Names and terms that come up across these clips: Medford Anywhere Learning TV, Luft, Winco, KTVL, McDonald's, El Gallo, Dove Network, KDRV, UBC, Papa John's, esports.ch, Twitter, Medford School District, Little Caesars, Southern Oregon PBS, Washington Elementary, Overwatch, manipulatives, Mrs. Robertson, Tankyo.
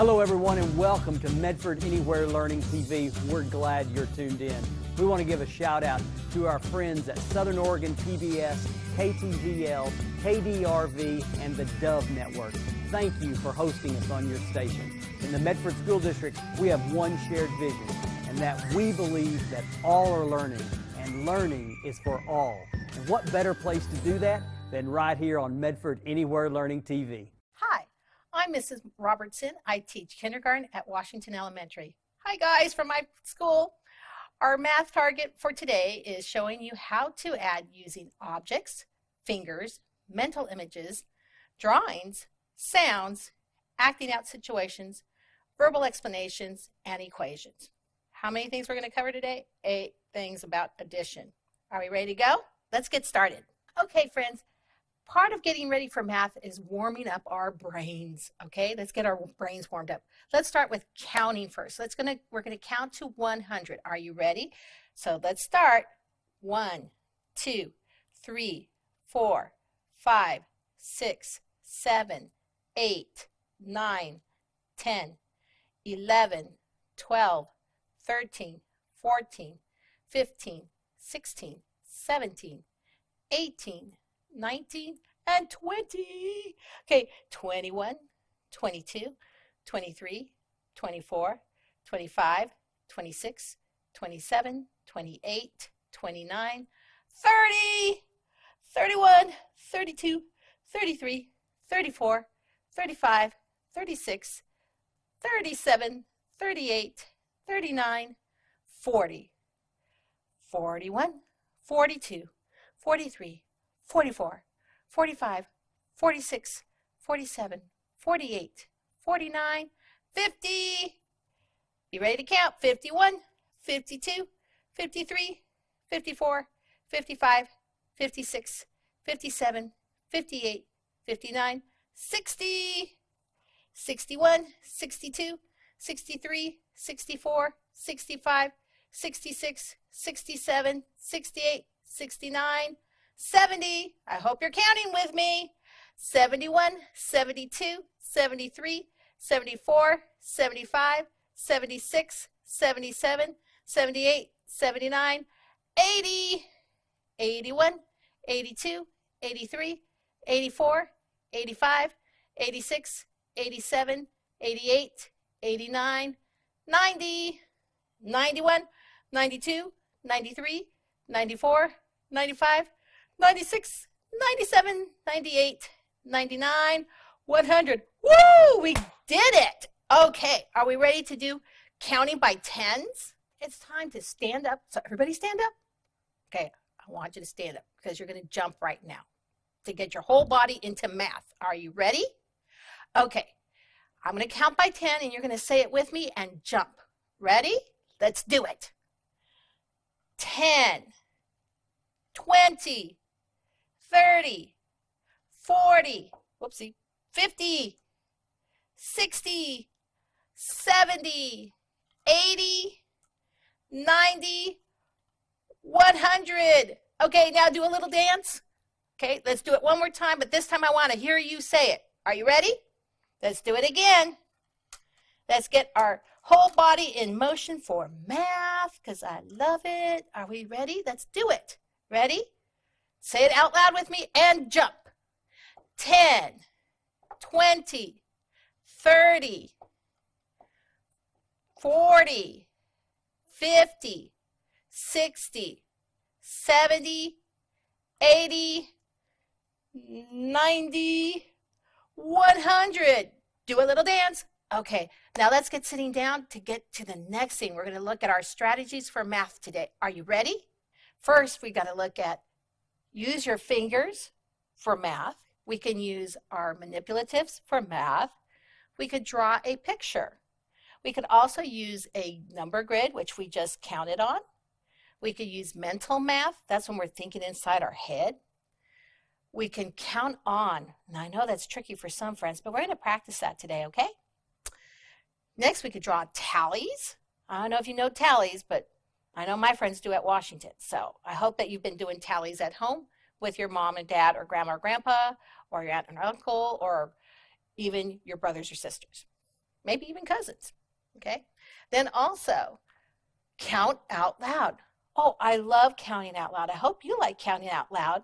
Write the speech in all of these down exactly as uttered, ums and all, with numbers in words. Hello everyone and welcome to Medford Anywhere Learning T V. We're glad you're tuned in. We want to give a shout out to our friends at Southern Oregon P B S, K T V L, K D R V, and the Dove Network. Thank you for hosting us on your station. In the Medford School District, we have one shared vision, and that we believe that all are learning, and learning is for all. And what better place to do that than right here on Medford Anywhere Learning T V. Hi, I'm Missus Robertson. I teach kindergarten at Washington Elementary. Hi guys from my school. Our math target for today is showing you how to add using objects, fingers, mental images, drawings, sounds, acting out situations, verbal explanations, and equations. How many things we're going to cover today? Eight things about addition. Are we ready to go? Let's get started. Okay, friends, part of getting ready for math is warming up our brains. Okay, let's get our brains warmed up. Let's start with counting first. Let's gonna, we're going to count to one hundred. Are you ready? So let's start. One, two, three, four, five, six, seven, eight, nine, ten, eleven, twelve, thirteen, fourteen, fifteen, sixteen, seventeen, eighteen, nineteen, and twenty. Okay, twenty-one, twenty-two, twenty-three, twenty-four, twenty-five, twenty-six, twenty-seven, twenty-eight, twenty-nine, thirty, thirty-one, thirty-two, thirty-three, thirty-four, thirty-five, thirty-six, thirty-seven, thirty-eight, thirty-nine, forty, forty-one, forty-two, forty-three, forty-four, forty-five, forty-six, forty-seven, forty-eight, forty-nine, fifty. You ready to count? fifty-one, fifty-two, fifty-three, fifty-four, fifty-five, fifty-six, fifty-seven, fifty-eight, fifty-nine, sixty, sixty-one, sixty-two, sixty-three, sixty-four, sixty-five, sixty-six, sixty-seven, sixty-eight, sixty-nine, seventy. I hope you're counting with me. seventy-one, seventy-two, seventy-three, seventy-four, seventy-five, seventy-six, seventy-seven, seventy-eight, seventy-nine, eighty, eighty-one, eighty-two, eighty-three, eighty-four, eighty-five, eighty-six, eighty-seven, eighty-eight, eighty-nine, ninety, ninety-one, ninety-two, ninety-three, ninety-four, ninety-five, ninety-six, ninety-seven, ninety-eight, ninety-nine, one hundred. Woo! We did it! Okay, are we ready to do counting by tens? It's time to stand up. So everybody stand up. Okay, I want you to stand up because you're going to jump right now to get your whole body into math. Are you ready? Okay, I'm going to count by ten and you're going to say it with me and jump. Ready? Let's do it. ten. twenty, thirty, forty, whoopsie, fifty, sixty, seventy, eighty, ninety, one hundred. Okay, now do a little dance. Okay, let's do it one more time, but this time I want to hear you say it. Are you ready? Let's do it again. Let's get our whole body in motion for math because I love it. Are we ready? Let's do it. Ready? Say it out loud with me and jump. ten, twenty, thirty, forty, fifty, sixty, seventy, eighty, ninety, one hundred. Do a little dance. Okay, now let's get sitting down to get to the next thing. We're going to look at our strategies for math today. Are you ready? First, we got to look at use your fingers for math. We can use our manipulatives for math. We could draw a picture. We could also use a number grid, which we just counted on. We could use mental math. That's when we're thinking inside our head. We can count on. And I know that's tricky for some friends, but we're going to practice that today, okay? Next, we could draw tallies. I don't know if you know tallies, but I know my friends do at Washington, so I hope that you've been doing tallies at home with your mom and dad or grandma or grandpa or your aunt and uncle or even your brothers or sisters. maybe even cousins, okay? Then also, count out loud. Oh, I love counting out loud. I hope you like counting out loud.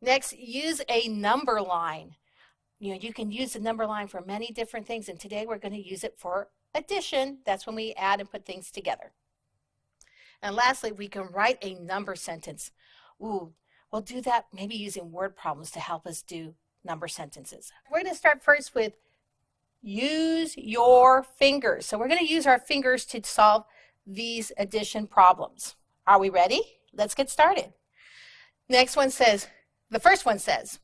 Next, use a number line. You know, you can use the number line for many different things, and today we're going to use it for addition. That's when we add and put things together. And lastly, we can write a number sentence. Ooh, we'll do that maybe using word problems to help us do number sentences. We're going to start first with use your fingers. So we're going to use our fingers to solve these addition problems. Are we ready? Let's get started. Next one says, the first one says,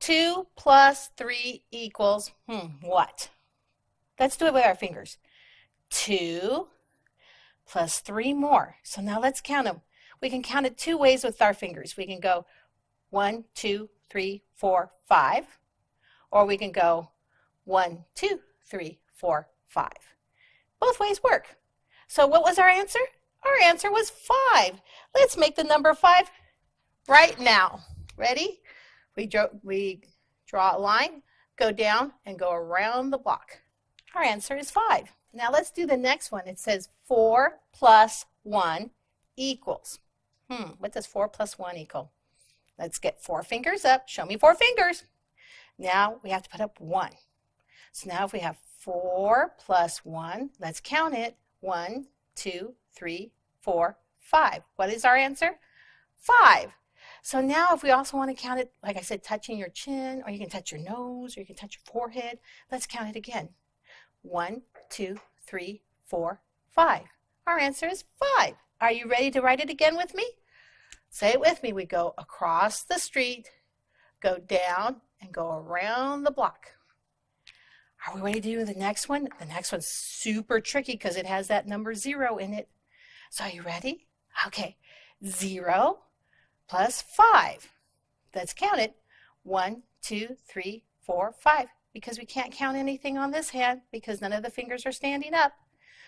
two plus three equals, hmm, what? Let's do it with our fingers. Two plus three more. So now let's count them. We can count it two ways with our fingers. We can go one, two, three, four, five, or we can go one, two, three, four, five. Both ways work. So what was our answer? Our answer was five. Let's make the number five right now. Ready? We draw, we draw a line, go down, and go around the block. Our answer is five. Now let's do the next one. It says four plus one equals. Hmm, what does four plus one equal? Let's get four fingers up. Show me four fingers. Now we have to put up one. So now if we have four plus one, let's count it. One, two, three, four, five. What is our answer? Five. So now if we also want to count it, like I said, touching your chin, or you can touch your nose, or you can touch your forehead, let's count it again. One, two, three, four, five. Our answer is five. Are you ready to write it again with me? Say it with me. We go across the street, go down, and go around the block. Are we ready to do the next one? The next one's super tricky because it has that number zero in it. So are you ready? Okay. Zero plus five. Let's count it. One, two, three, four, five. Because we can't count anything on this hand because none of the fingers are standing up.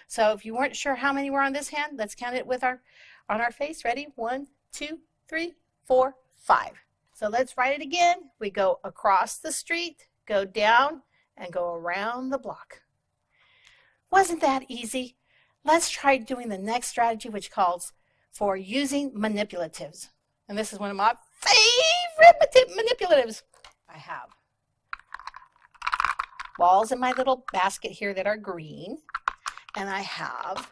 So if you weren't sure how many were on this hand, let's count it with our on our face. Ready? One, two, three, four, five. So let's write it again. We go across the street, go down, and go around the block. Wasn't that easy? Let's try doing the next strategy, which calls for using manipulatives. And this is one of my favorite manipulatives I have. Balls in my little basket here that are green. And I have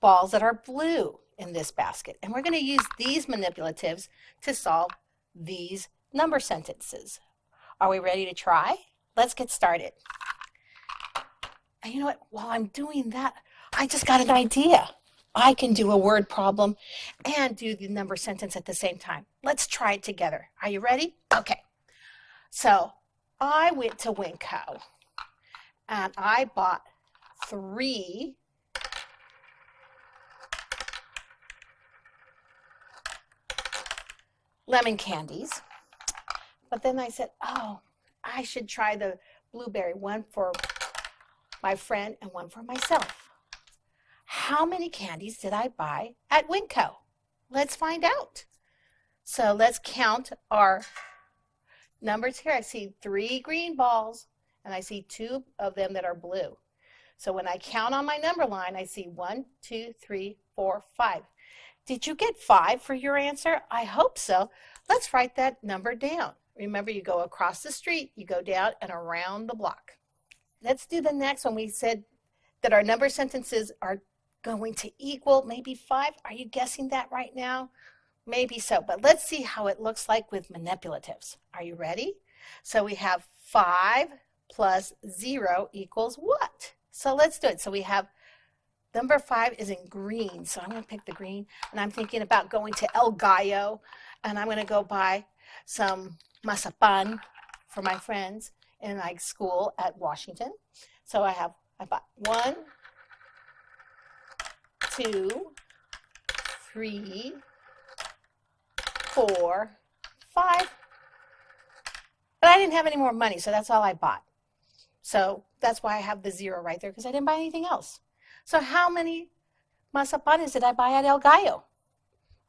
balls that are blue in this basket. And we're going to use these manipulatives to solve these number sentences. Are we ready to try? Let's get started. And you know what? While I'm doing that, I just got an idea. I can do a word problem and do the number sentence at the same time. Let's try it together. Are you ready? Okay. So I went to Winco and I bought three lemon candies. But then I said, oh, I should try the blueberry, one for my friend and one for myself. How many candies did I buy at Winco? Let's find out. So let's count our numbers here. I see three green balls, and I see two of them that are blue. So when I count on my number line, I see one, two, three, four, five. Did you get five for your answer? I hope so. Let's write that number down. Remember, you go across the street, you go down and around the block. Let's do the next one. We said that our number sentences are going to equal maybe five. Are you guessing that right now? Maybe so, but let's see how it looks like with manipulatives. Are you ready? So we have five plus zero equals what? So let's do it. So we have number five is in green, so I'm going to pick the green, and I'm thinking about going to El Gallo, and I'm going to go buy some masapan for my friends in my school at Washington. So I have, I bought one, two, three, four, five, but I didn't have any more money, so that's all I bought. So that's why I have the zero right there, because I didn't buy anything else. So how many masapanes did I buy at El Gallo?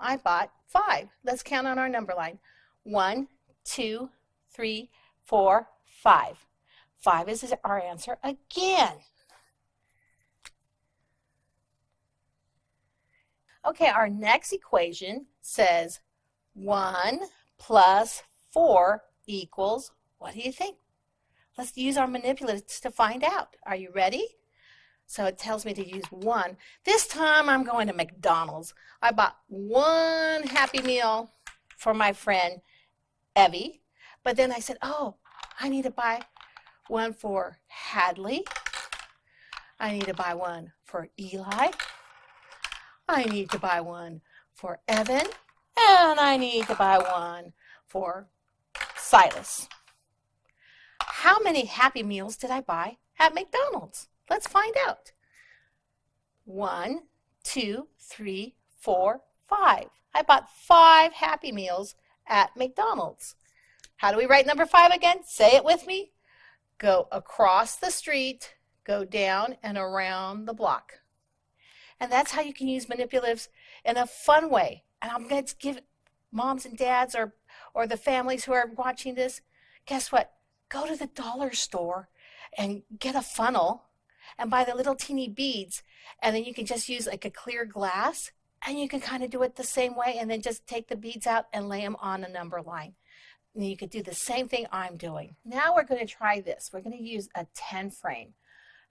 I bought five. Let's count on our number line. One, two, three, four, five. Five is our answer again. Okay, our next equation says one plus four equals, what do you think? Let's use our manipulatives to find out. Are you ready? So it tells me to use one. This time I'm going to McDonald's. I bought one Happy Meal for my friend Evie, but then I said, oh, I need to buy one for Hadley. I need to buy one for Eli. I need to buy one for Evan, and I need to buy one for Silas. How many Happy Meals did I buy at McDonald's? Let's find out. One, two, three, four, five. I bought five Happy Meals at McDonald's. How do we write number five again? Say it with me. Go across the street, go down and around the block. And that's how you can use manipulatives in a fun way. And I'm going to give moms and dads or, or the families who are watching this, guess what? Go to the dollar store and get a funnel and buy the little teeny beads, and then you can just use like a clear glass, and you can kind of do it the same way, and then just take the beads out and lay them on a number line. And you could do the same thing I'm doing. Now we're going to try this. We're going to use a ten frame.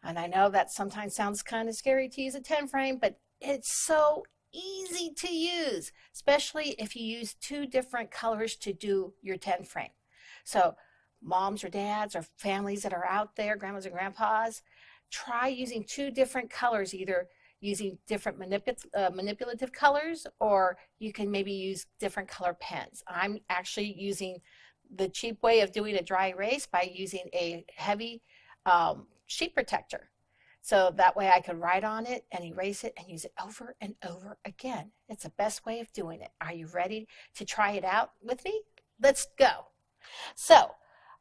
And I know that sometimes sounds kind of scary to use a ten frame, but it's so easy to use, especially if you use two different colors to do your ten frame. So moms or dads or families that are out there, grandmas and grandpas, try using two different colors, either using different manipul uh, manipulative colors, or you can maybe use different color pens. I'm actually using the cheap way of doing a dry erase by using a heavy um, sheet protector. So that way I could write on it and erase it and use it over and over again. It's the best way of doing it. Are you ready to try it out with me? Let's go. So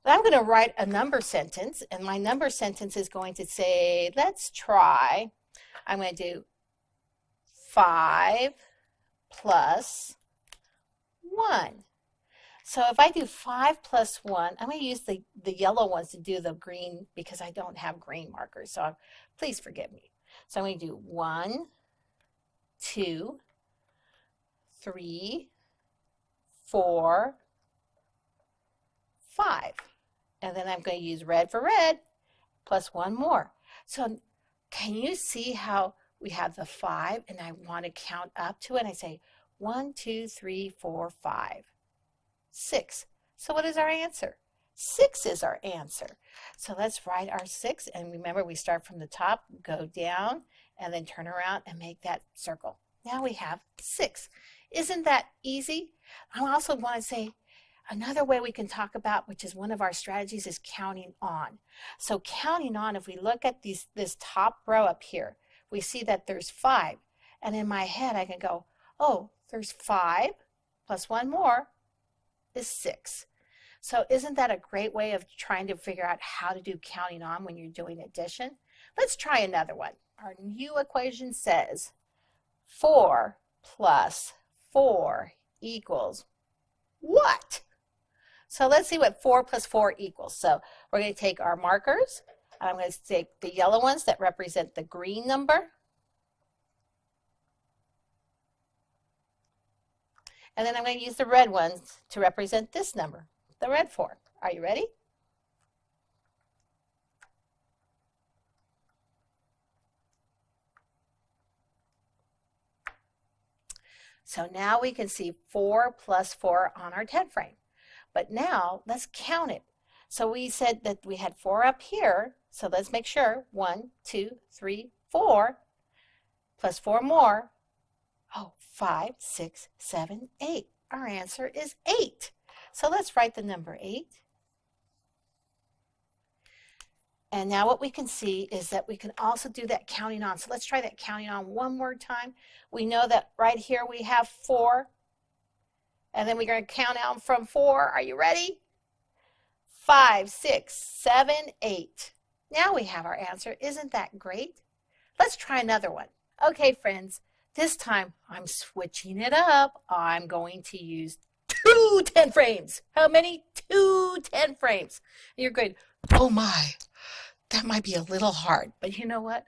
I'm going to write a number sentence, and my number sentence is going to say, let's try. I'm going to do five plus one. So if I do five plus one, I'm going to use the, the yellow ones to do the green because I don't have green markers, so I'm, please forgive me. So I'm going to do one, two, three, four, five. And then I'm going to use red for red, plus one more. So can you see how we have the five, and I want to count up to it? I say one, two, three, four, five, six. So what is our answer? Six is our answer. So let's write our six, and remember we start from the top, go down, and then turn around and make that circle. Now we have six. Isn't that easy? I also want to say, another way we can talk about, which is one of our strategies, is counting on. So counting on, if we look at these, this top row up here, we see that there's five. And in my head, I can go, oh, there's five plus one more is six. So isn't that a great way of trying to figure out how to do counting on when you're doing addition? Let's try another one. Our new equation says four plus four equals what? So let's see what four plus four equals. So we're going to take our markers, and I'm going to take the yellow ones that represent the green number. And then I'm going to use the red ones to represent this number, the red four. Are you ready? So now we can see four plus four on our ten frame. But now, let's count it. So we said that we had four up here, so let's make sure. One, two, three, four, plus four more. Oh, five, six, seven, eight. Our answer is eight. So let's write the number eight. And now what we can see is that we can also do that counting on. So let's try that counting on one more time. We know that right here we have four. And then we're going to count down from four. Are you ready? Five, six, seven, eight. Now we have our answer. Isn't that great? Let's try another one. Okay, friends, this time I'm switching it up. I'm going to use two two ten frames. How many? two ten frames. And you're going, oh my, that might be a little hard. But you know what?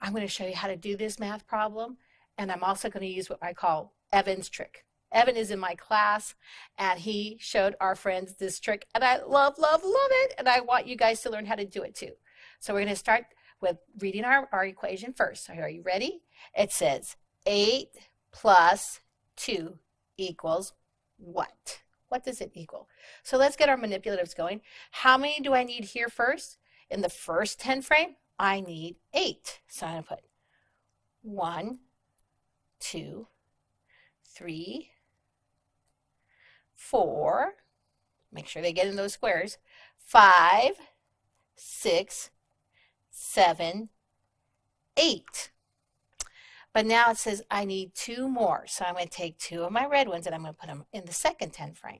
I'm going to show you how to do this math problem. And I'm also going to use what I call Evan's trick. Evan is in my class, and he showed our friends this trick. And I love, love, love it. And I want you guys to learn how to do it too. So we're going to start with reading our, our equation first. Are you ready? It says eight plus two equals what? What does it equal? So let's get our manipulatives going. How many do I need here first? In the first ten frame, I need eight. So I'm going to put one, two, three, four, make sure they get in those squares, five, six, seven, eight. But now it says I need two more. So I'm going to take two of my red ones and I'm going to put them in the second ten frame.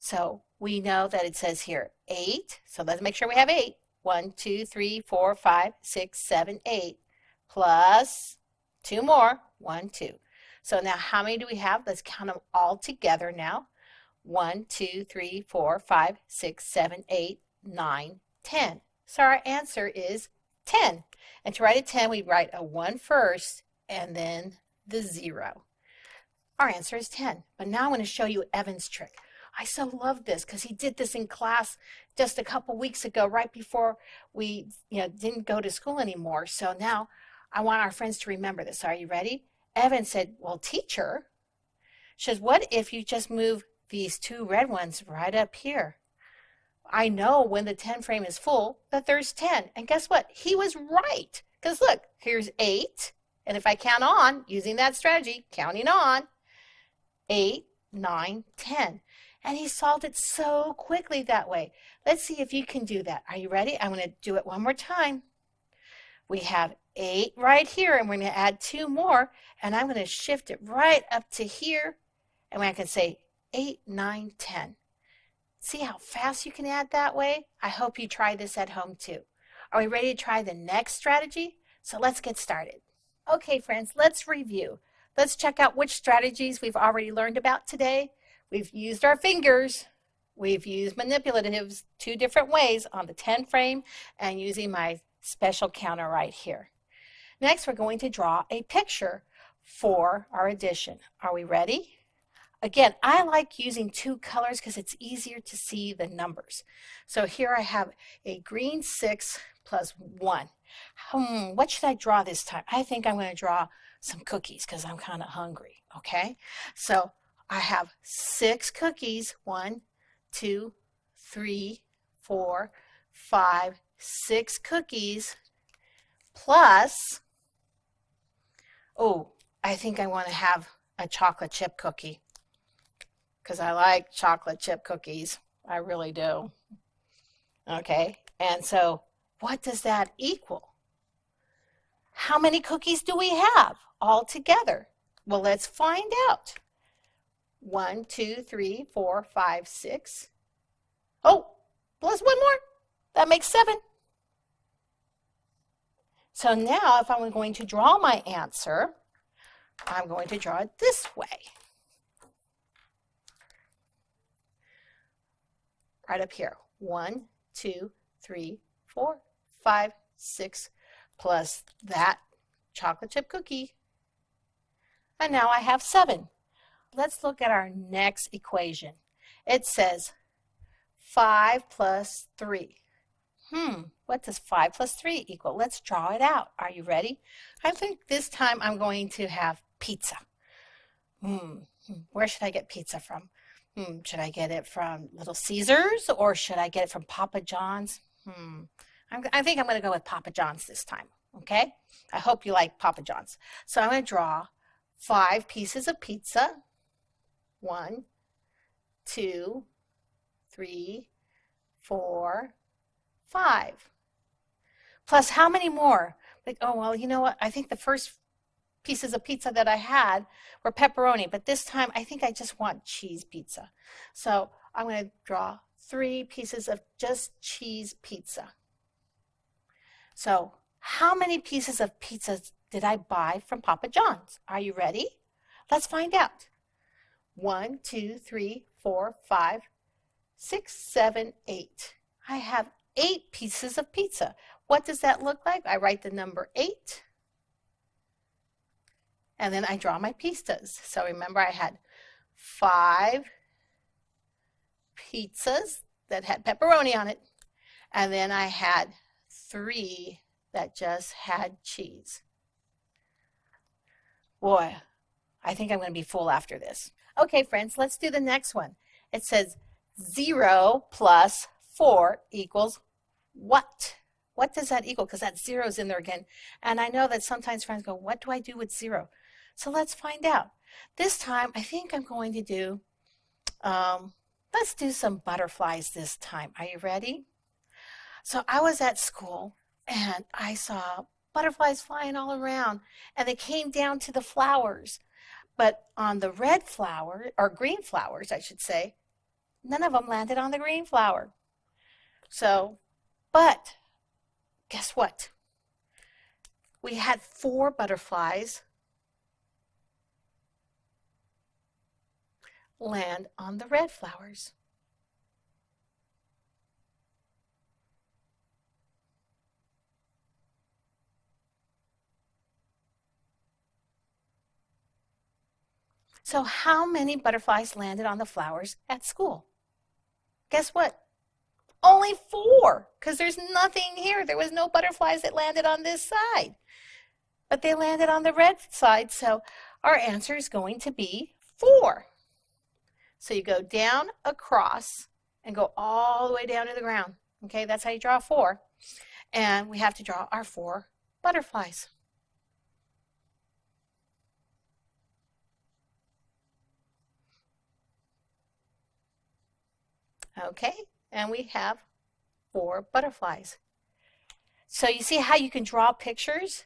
So we know that it says here eight. So let's make sure we have eight. one, two, three, four, five, six, seven, eight. Plus two more. one, two. So now how many do we have? Let's count them all together now. one, two, three, four, five, six, seven, eight, nine, ten. So our answer is ten. And to write a ten, we write a one first and then the zero. Our answer is ten. But now I'm going to show you Evan's trick. I so love this because he did this in class just a couple weeks ago, right before we you know, didn't go to school anymore. So now I want our friends to remember this. Are you ready? Evan said, well, teacher, she says, what if you just move these two red ones right up here? I know when the ten frame is full that there's ten. And guess what? He was right. Because look, here's eight. And if I count on, using that strategy, counting on, eight, nine, ten. And he solved it so quickly that way. Let's see if you can do that. Are you ready? I'm going to do it one more time. We have eight right here, and we're going to add two more. And I'm going to shift it right up to here. And I can say eight, nine, ten. See how fast you can add that way? I hope you try this at home too. Are we ready to try the next strategy? So let's get started. Okay, friends, let's review. Let's check out which strategies we've already learned about today. We've used our fingers. We've used manipulatives two different ways on the ten frame and using my special counter right here. Next, we're going to draw a picture for our addition. Are we ready? Again, I like using two colors because it's easier to see the numbers. So here I have a green six plus one. Hmm, what should I draw this time? I think I'm going to draw some cookies because I'm kind of hungry, okay? So I have six cookies. one, two, three, four, five, six cookies plus, oh, I think I want to have a chocolate chip cookie, because I like chocolate chip cookies. I really do. Okay, and so what does that equal? How many cookies do we have all together? Well, let's find out. One, two, three, four, five, six. Oh, plus one more. That makes seven. So now if I'm going to draw my answer, I'm going to draw it this way. Right up here, one, two, three, four, five, six, plus that chocolate chip cookie. And now I have seven. Let's look at our next equation. It says five plus three. Hmm, what does five plus three equal? Let's draw it out. Are you ready? I think this time I'm going to have pizza. Hmm, where should I get pizza from? Hmm, should I get it from Little Caesars or should I get it from Papa John's? Hmm, I'm, I think I'm going to go with Papa John's this time, okay? I hope you like Papa John's. So I'm going to draw five pieces of pizza. One, two, three, four, five. Plus how many more? Like, oh, well, you know what? I think the first pieces of pizza that I had were pepperoni, but this time I think I just want cheese pizza. So I'm going to draw three pieces of just cheese pizza. So how many pieces of pizza did I buy from Papa John's? Are you ready? Let's find out. one, two, three, four, five, six, seven, eight. I have eight pieces of pizza. What does that look like? I write the number eight, and then I draw my pizzas. So remember, I had five pizzas that had pepperoni on it, and then I had three that just had cheese. Boy, I think I'm going to be full after this. Okay, friends, let's do the next one. It says zero plus four equals what? What does that equal? Because that zero is in there again. And I know that sometimes friends go, what do I do with zero? So let's find out. This time, I think I'm going to do, um, let's do some butterflies this time. Are you ready? So I was at school and I saw butterflies flying all around, and they came down to the flowers. But on the red flower, or green flowers, I should say, none of them landed on the green flower. So, but guess what? We had four butterflies land on the red flowers. So how many butterflies landed on the flowers at school? Guess what? Only four, because there's nothing here. There was no butterflies that landed on this side, but they landed on the red side. So our answer is going to be four. So you go down, across, and go all the way down to the ground. Okay, that's how you draw four. And we have to draw our four butterflies. Okay, and we have four butterflies. So you see how you can draw pictures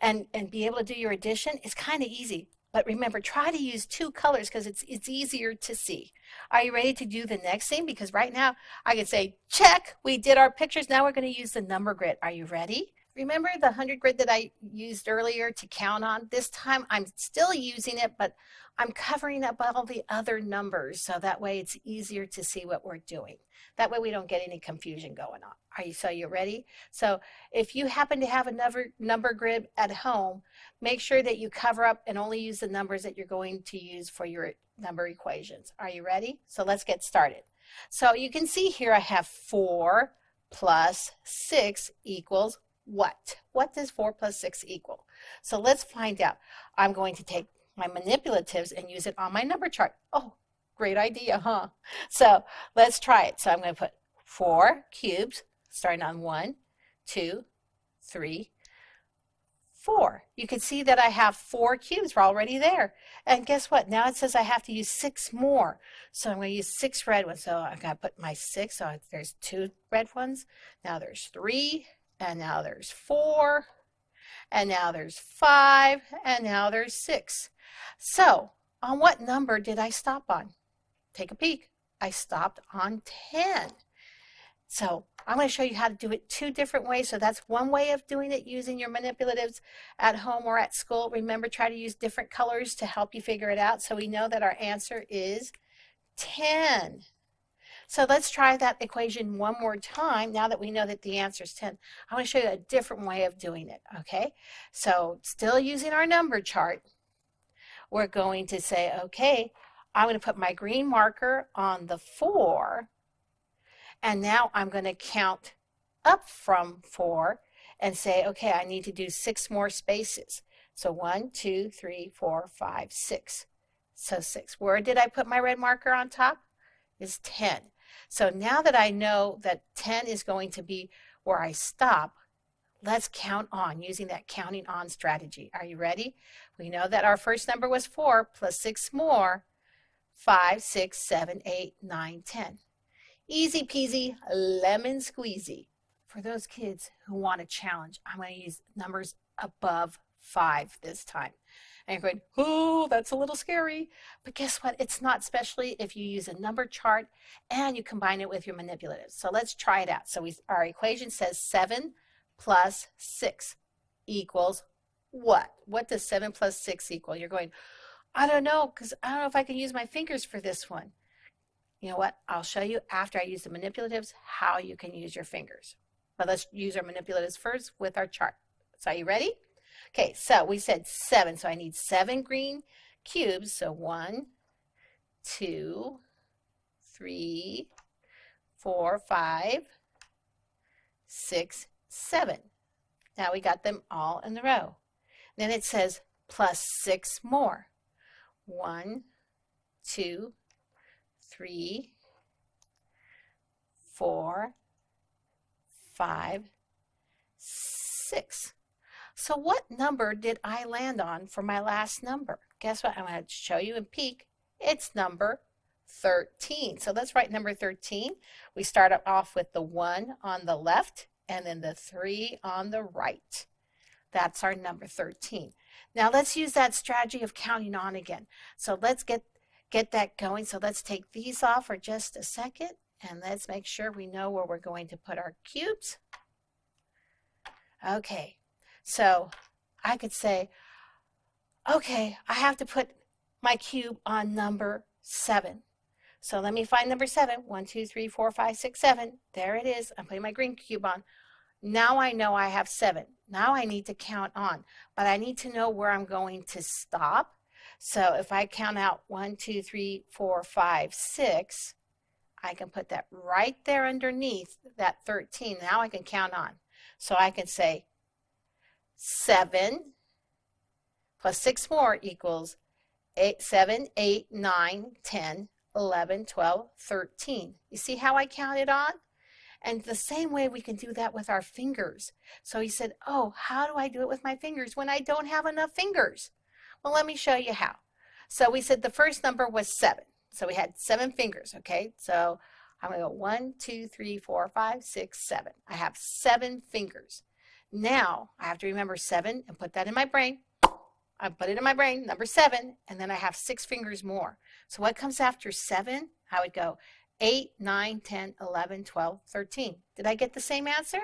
and, and be able to do your addition? It's kind of easy, but remember, try to use two colors because it's, it's easier to see. Are you ready to do the next thing? Because right now I can say, check, we did our pictures. Now we're going to use the number grid. Are you ready? Remember the one hundred grid that I used earlier to count on? This time I'm still using it, but I'm covering up all the other numbers so that way it's easier to see what we're doing. That way we don't get any confusion going on. Are you, so you ready? So if you happen to have another number grid at home, make sure that you cover up and only use the numbers that you're going to use for your number equations. Are you ready? So let's get started. So you can see here I have four plus six equals what? What does four plus six equal? So let's find out. I'm going to take my manipulatives and use it on my number chart. Oh, great idea, huh? So let's try it. So I'm going to put four cubes, starting on one, two, three, four. You can see that I have four cubes. We're already there. And guess what? Now it says I have to use six more. So I'm going to use six red ones. So I've got to put my six. So there's two red ones. Now there's three. And now there's four, and now there's five, and now there's six. So on what number did I stop on? Take a peek. I stopped on ten. So I'm going to show you how to do it two different ways. So that's one way of doing it, using your manipulatives at home or at school. Remember, try to use different colors to help you figure it out. So we know that our answer is ten. So let's try that equation one more time now that we know that the answer is ten. I want to show you a different way of doing it, okay? So still using our number chart, we're going to say, okay, I'm going to put my green marker on the four, and now I'm going to count up from four and say, okay, I need to do six more spaces. So one, two, three, four, five, six. So six. Where did I put my red marker on top? Is ten. So now that I know that ten is going to be where I stop, let's count on using that counting on strategy. Are you ready? We know that our first number was four plus six more, five, six, seven, eight, nine, ten. Easy peasy, lemon squeezy. For those kids who want a challenge, I'm going to use numbers above five this time. And you're going, oh, that's a little scary. But guess what? It's not, especially if you use a number chart and you combine it with your manipulatives. So let's try it out. So we, our equation says seven plus six equals what? What does seven plus six equal? You're going, I don't know, because I don't know if I can use my fingers for this one. You know what? I'll show you after I use the manipulatives how you can use your fingers. But let's use our manipulatives first with our chart. So are you ready? Okay, so we said seven. So I need seven green cubes. So one, two, three, four, five, six, seven. Now we got them all in the row. Then it says plus six more. One, two, three, four, five, six. So what number did I land on for my last number? Guess what? I'm going to show you and peek. It's number thirteen. So let's write number thirteen. We start off with the one on the left and then the three on the right. That's our number thirteen. Now let's use that strategy of counting on again. So let's get, get that going. So let's take these off for just a second, and let's make sure we know where we're going to put our cubes. Okay. So I could say, okay, I have to put my cube on number seven. So let me find number seven. One, two, three, four, five, six, seven. There it is. I'm putting my green cube on. Now I know I have seven. Now I need to count on, but I need to know where I'm going to stop. So if I count out one, two, three, four, five, six, I can put that right there underneath that thirteen. Now I can count on. So I can say, seven plus six more equals eight, seven, eight, nine, ten, eleven, twelve, thirteen. You see how I counted on? And the same way we can do that with our fingers. So he said, oh, how do I do it with my fingers when I don't have enough fingers? Well, let me show you how. So we said the first number was seven. So we had seven fingers, okay? So I'm going to go one, two, three, four, five, six, seven. I have seven fingers. Now I have to remember seven and put that in my brain. I put it in my brain, number seven, and then I have six fingers more. So what comes after seven? I would go eight, nine, ten, eleven, twelve, thirteen. Did I get the same answer?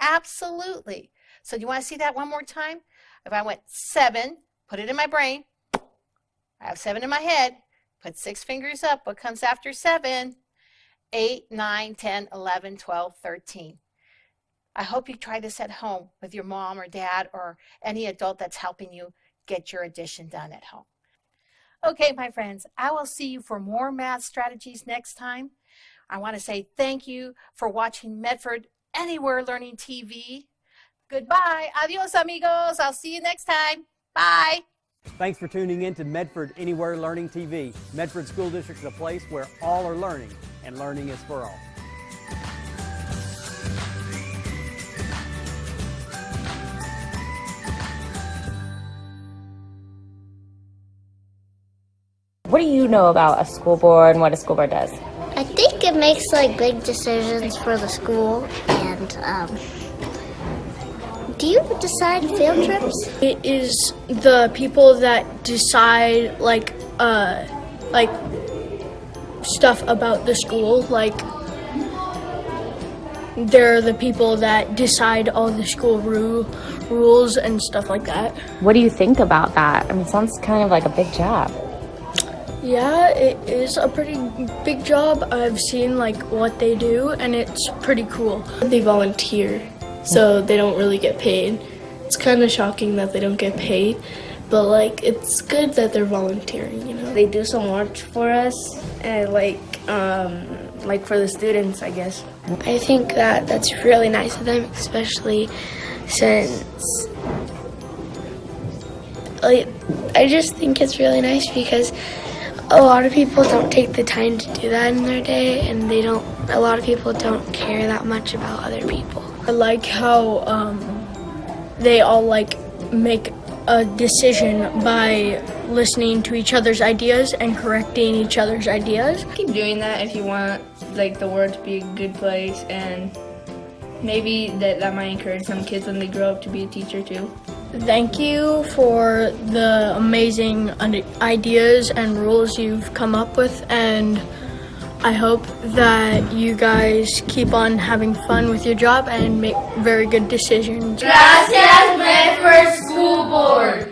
Absolutely. So do you want to see that one more time? If I went seven, put it in my brain, I have seven in my head, put six fingers up, what comes after seven? eight, nine, ten, eleven, twelve, thirteen. I hope you try this at home with your mom or dad or any adult that's helping you get your addition done at home. Okay, my friends, I will see you for more math strategies next time. I want to say thank you for watching Medford Anywhere Learning T V. Goodbye. Adios, amigos. I'll see you next time. Bye. Thanks for tuning in to Medford Anywhere Learning T V. Medford School District is a place where all are learning, and learning is for all. What do you know about a school board and what a school board does? I think it makes like big decisions for the school. And um, do you decide field trips? It is the people that decide like uh, like stuff about the school. Like they're the people that decide all the school rule rules and stuff like that. What do you think about that? I mean, it sounds kind of like a big job. Yeah, it is a pretty big job. I've seen like what they do and it's pretty cool. They volunteer, so they don't really get paid. It's kind of shocking that they don't get paid, but like it's good that they're volunteering, you know. They do so much for us and like um like for the students, I guess. I think that that's really nice of them, especially since like I just think it's really nice because a lot of people don't take the time to do that in their day, and they don't, a lot of people don't care that much about other people. I like how um, they all like make a decision by listening to each other's ideas and correcting each other's ideas. Keep doing that if you want like the world to be a good place, and maybe that, that might encourage some kids when they grow up to be a teacher too. Thank you for the amazing ideas and rules you've come up with, and I hope that you guys keep on having fun with your job and make very good decisions. Gracias, Medford School Board.